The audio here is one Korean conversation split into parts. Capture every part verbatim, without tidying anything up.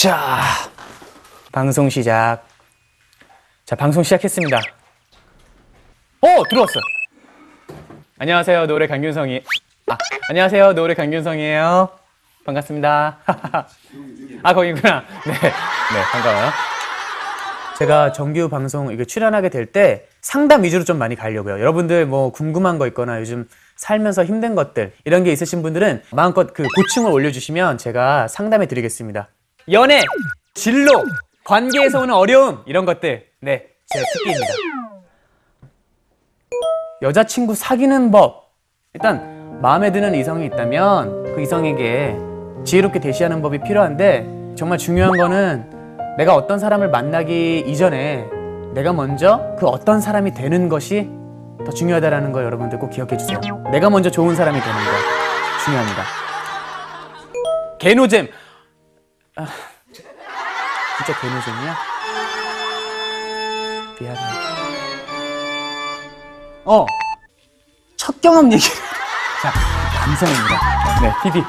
자, 방송 시작. 자, 방송 시작했습니다. 어, 들어왔어. 안녕하세요, 노래 강균성이. 아, 안녕하세요, 노래 강균성이에요. 반갑습니다. 아, 거기구나. 네, 네, 반가워요. 제가 정규 방송 이게 출연하게 될 때 상담 위주로 좀 많이 가려고요. 여러분들 뭐 궁금한 거 있거나 요즘 살면서 힘든 것들 이런 게 있으신 분들은 마음껏 그 고충을 올려주시면 제가 상담해 드리겠습니다. 연애, 진로, 관계에서 오는 어려움 이런 것들, 네, 제 특기입니다. 여자친구 사귀는 법. 일단 마음에 드는 이성이 있다면 그 이성에게 지혜롭게 대시하는 법이 필요한데, 정말 중요한 거는 내가 어떤 사람을 만나기 이전에 내가 먼저 그 어떤 사람이 되는 것이 더 중요하다는 걸 여러분들 꼭 기억해 주세요. 내가 먼저 좋은 사람이 되는 거 중요합니다. 개노잼! 아, 진짜 개노잼이야? 미안해. 어! 첫 경험 얘기. 자, 감사합니다. 네, 피디.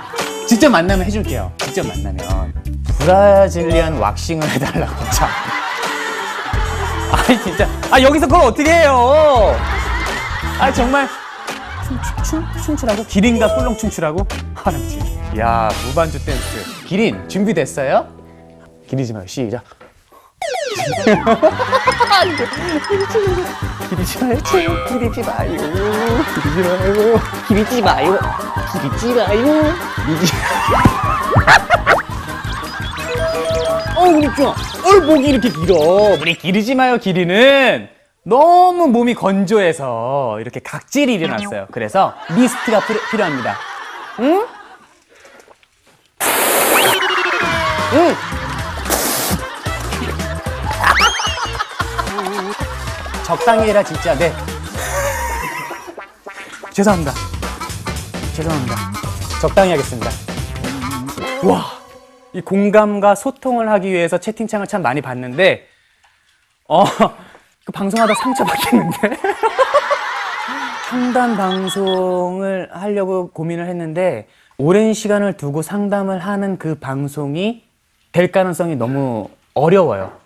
직접 만나면 해줄게요. 직접 만나면. 브라질리안 왁싱을 해달라고. 참. 아니 진짜. 아 여기서 그걸 어떻게 해요? 아 정말 춤, 춤, 춤추라고? 기린과 꿀렁 춤추라고? 하는지. 야, 무반주 댄스. 기린 준비됐어요? 기리지 마요. 시작. 기리지 마요. 기리지 마요. 기리지 마요. 기리지 마요. 기리지 마요. 기리지 마요. 어, 그렇죠. 어, 목이 이렇게 길어. 우리 기르지 마요, 기리는. 너무 몸이 건조해서 이렇게 각질이 일어났어요. 그래서 미스트가 필요합니다. 응? 응! 적당히 해라, 진짜. 네. 죄송합니다. 죄송합니다. 적당히 하겠습니다. 와. 이 공감과 소통을 하기 위해서 채팅창을 참 많이 봤는데, 어, 그 방송하다 상처받겠는데? 상담 방송을 하려고 고민을 했는데 오랜 시간을 두고 상담을 하는 그 방송이 될 가능성이 너무 어려워요.